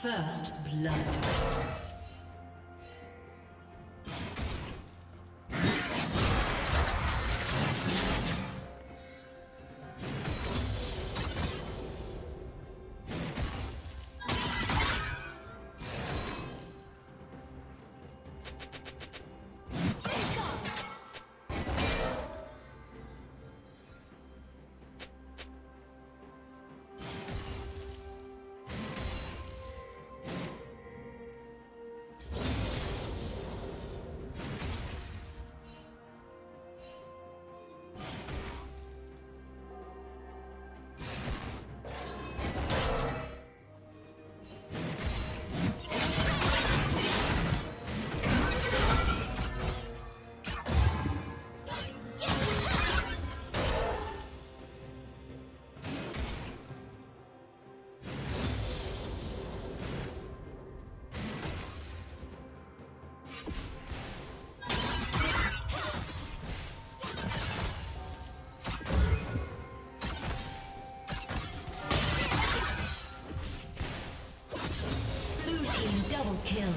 First blood. Triple kill.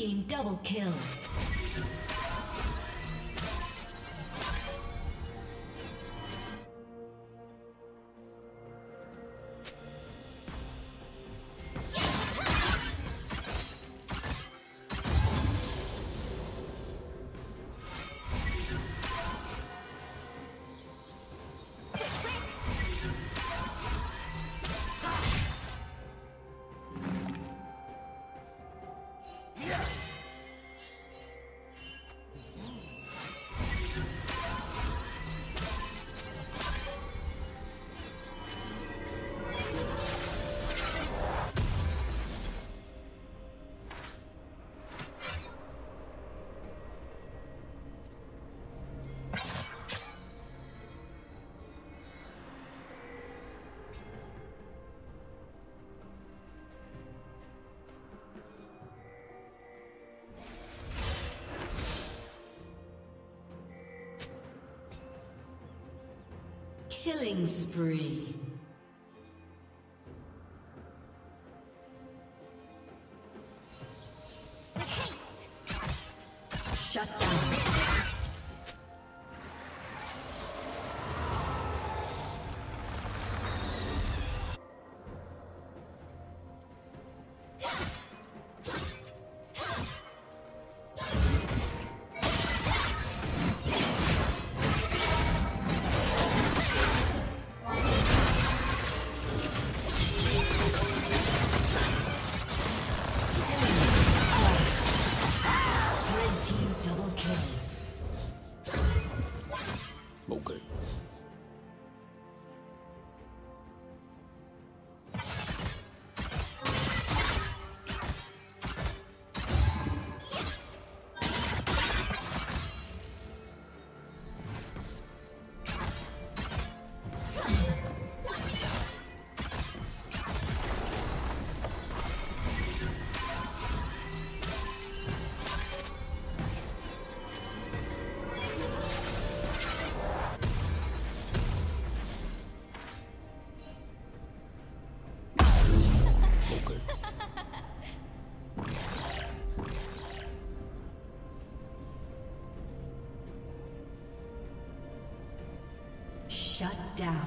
team double kill. Killing spree. Haste. Shut down. Shut down.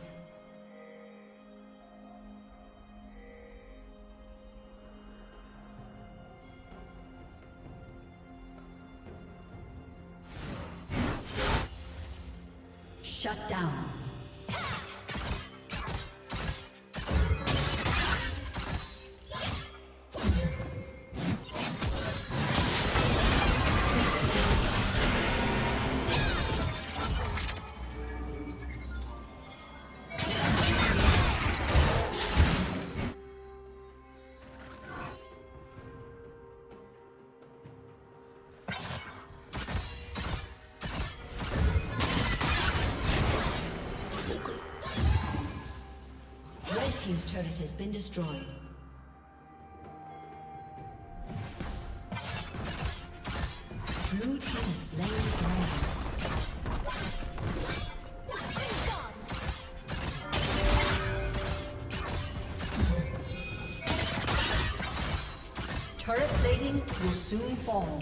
Shut down. His turret has been destroyed. Blue team has slain the dragon. Turret plating will soon fall.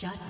Shut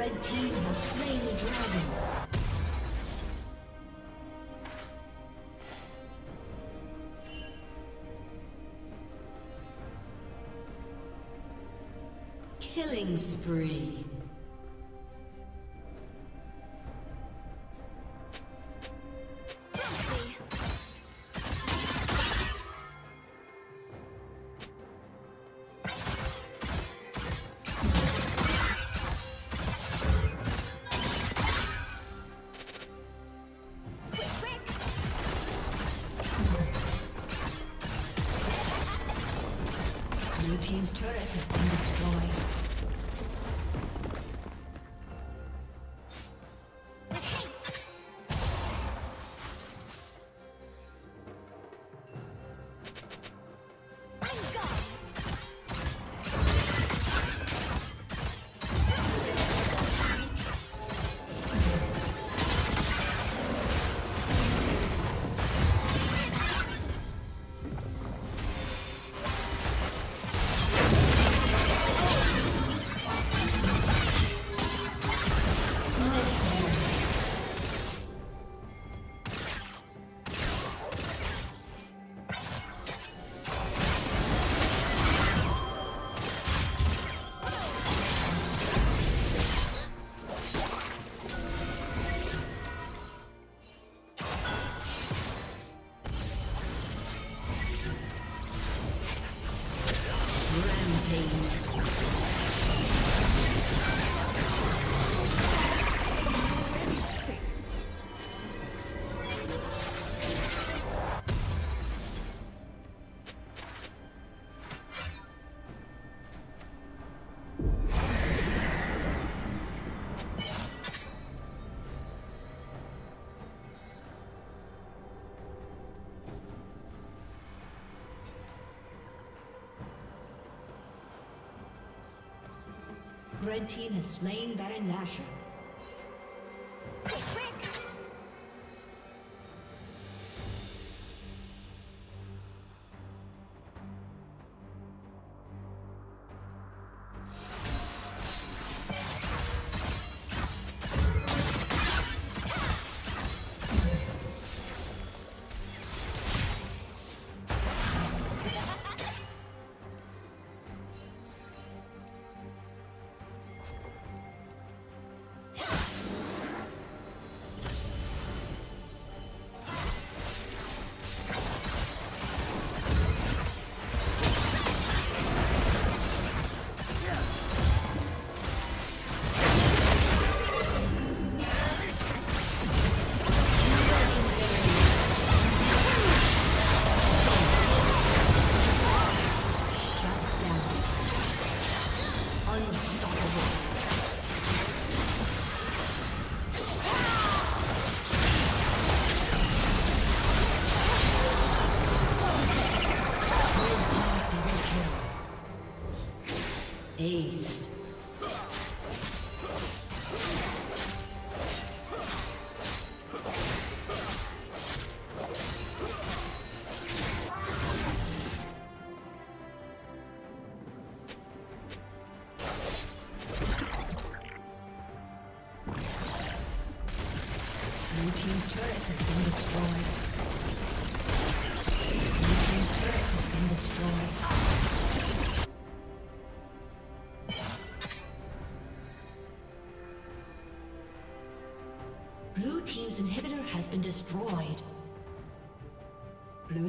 Red team has slain the dragon. Killing spree. Team's turret has been destroyed. Red team has slain Baron Nashor. Aced. Blue team's turret has been destroyed. Blue